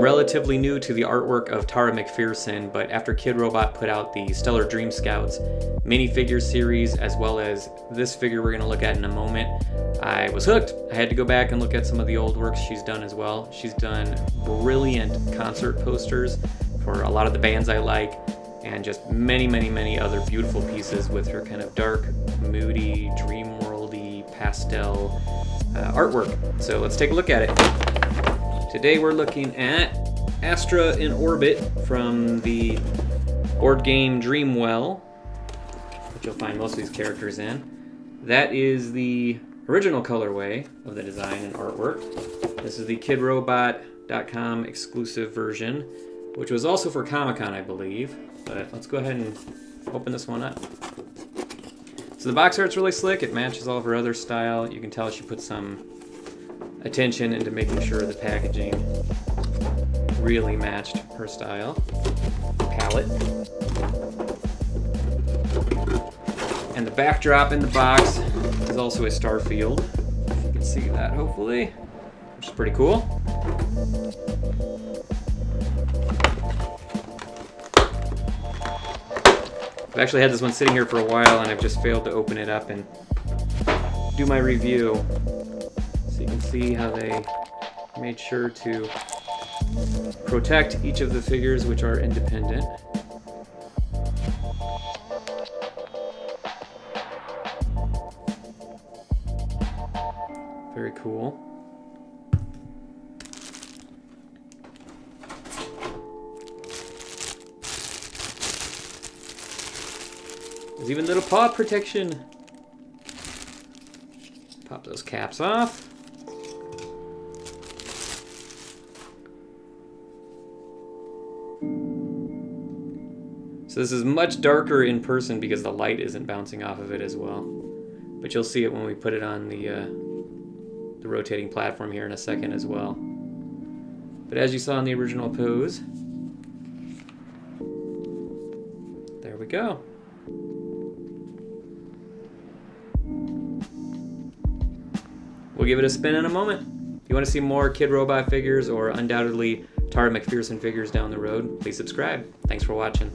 I'm relatively new to the artwork of Tara McPherson, but after Kidrobot put out the Stellar Dream Scouts minifigure series, as well as this figure we're going to look at in a moment, I was hooked. I had to go back and look at some of the old works she's done as well. She's done brilliant concert posters for a lot of the bands I like, and just many other beautiful pieces with her kind of dark, moody, dreamworldy, pastel artwork. So let's take a look at it. Today we're looking at Astra in Orbit from the board game Dreamwell, which you'll find most of these characters in. That is the original colorway of the design and artwork. This is the Kidrobot.com exclusive version, which was also for Comic-Con, I believe. But let's go ahead and open this one up. So the box art's really slick. It matches all of her other style. You can tell she put some attention into making sure the packaging really matched her style palette. And the backdrop in the box is also a star field. If you can see that, hopefully, which is pretty cool. I've actually had this one sitting here for a while and I've just failed to open it up and do my review. You can see how they made sure to protect each of the figures, which are independent. Very cool. There's even little paw protection. Pop those caps off. So this is much darker in person because the light isn't bouncing off of it as well. But you'll see it when we put it on the rotating platform here in a second as well. But as you saw in the original pose, there we go. We'll give it a spin in a moment. If you want to see more Kidrobot figures or undoubtedly Tara McPherson figures down the road, please subscribe. Thanks for watching.